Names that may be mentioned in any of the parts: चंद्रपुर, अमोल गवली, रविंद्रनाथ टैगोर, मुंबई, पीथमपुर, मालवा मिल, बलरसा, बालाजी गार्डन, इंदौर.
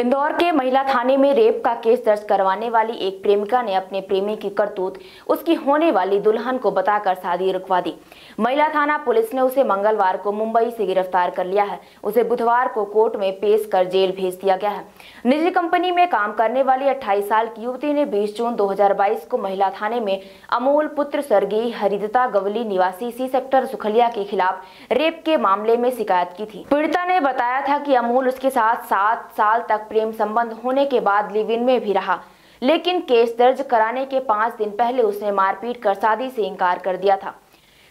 इंदौर के महिला थाने में रेप का केस दर्ज करवाने वाली एक प्रेमिका ने अपने प्रेमी की करतूत उसकी होने वाली दुल्हन को बताकर शादी रुकवा दी। महिला थाना पुलिस ने उसे मंगलवार को मुंबई से गिरफ्तार कर लिया है। उसे बुधवार को कोर्ट में पेश कर जेल भेज दिया गया है। निजी कंपनी में काम करने वाली 28 साल की युवती ने 20 जून 2022 को महिला थाने में अमोल पुत्र स्वर्गीय हरिदत्ता गवली निवासी सी सेक्टर सुखलिया के खिलाफ रेप के मामले में शिकायत की थी। पीड़िता ने बताया था कि अमोल उसके साथ 7 साल तक प्रेम संबंध होने के बाद लिव इन में भी रहा, लेकिन केस दर्ज कराने के 5 दिन पहले उसने मारपीट कर शादी से इंकार कर दिया था।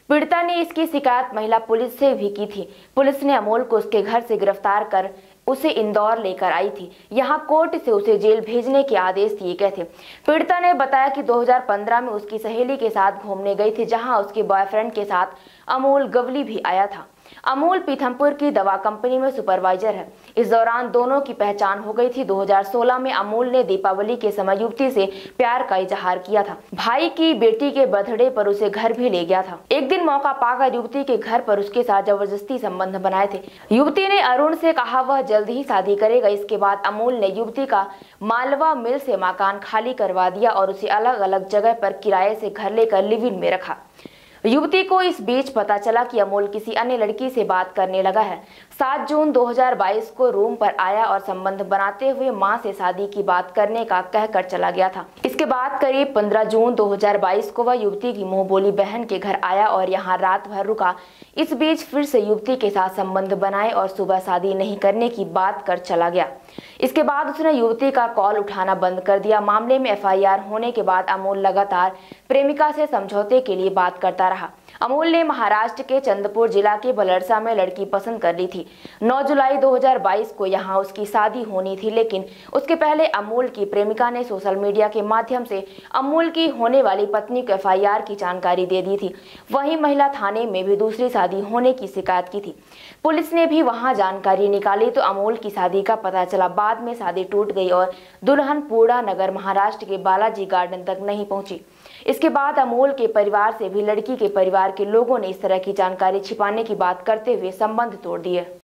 पीड़िता ने इसकी शिकायत महिला पुलिस से भी की थी। पुलिस ने अमोल को उसके घर से गिरफ्तार कर उसे इंदौर लेकर आई थी। यहाँ कोर्ट से उसे जेल भेजने के आदेश दिए गए थे। पीड़िता ने बताया कि 2015 में उसकी सहेली के साथ घूमने गई थी, जहाँ उसके बॉयफ्रेंड के साथ अमोल गवली भी आया था। अमोल पीथमपुर की दवा कंपनी में सुपरवाइजर है। इस दौरान दोनों की पहचान हो गई थी। 2016 में अमोल ने दीपावली के समय युवती से प्यार का इजहार किया था। भाई की बेटी के बर्थडे पर उसे घर भी ले गया था। एक दिन मौका पाकर युवती के घर पर उसके साथ जबरदस्ती संबंध बनाए थे। युवती ने अरुण से कहा वह जल्द ही शादी करेगा। इसके बाद अमोल ने युवती का मालवा मिल से मकान खाली करवा दिया और उसे अलग अलग जगह पर किराए से घर लेकर लिव इन में रखा। युवती को इस बीच पता चला कि अमोल किसी अन्य लड़की से बात करने लगा है। 7 जून 2022 को रूम पर आया और संबंध बनाते हुए मां से शादी की बात करने का कहकर चला गया था। इसके बाद करीब 15 जून 2022 को वह युवती की मुंह बोली बहन के घर आया और यहां रात भर रुका। इस बीच फिर से युवती के साथ संबंध बनाए और सुबह शादी नहीं करने की बात कर चला गया। इसके बाद उसने युवती का कॉल उठाना बंद कर दिया। मामले में FIR होने के बाद अमोल लगातार प्रेमिका से समझौते के लिए बात करता रहा। अमोल ने महाराष्ट्र के चंद्रपुर जिला के बलरसा में लड़की पसंद कर ली थी। 9 जुलाई 2022 को यहां उसकी शादी होनी थी, लेकिन उसके पहले अमोल की प्रेमिका ने सोशल मीडिया के माध्यम से अमोल की होने वाली पत्नी को FIR की जानकारी दे दी थी। वहीं महिला थाने में भी दूसरी शादी होने की शिकायत की थी। पुलिस ने भी वहां जानकारी निकाली तो अमोल की शादी का पता चला। बाद में शादी टूट गई और दुल्हन पूरा नगर महाराष्ट्र के बालाजी गार्डन तक नहीं पहुंची। इसके बाद अमोल के परिवार से भी लड़की के परिवार के लोगों ने इस तरह की जानकारी छिपाने की बात करते हुए संबंध तोड़ दिए।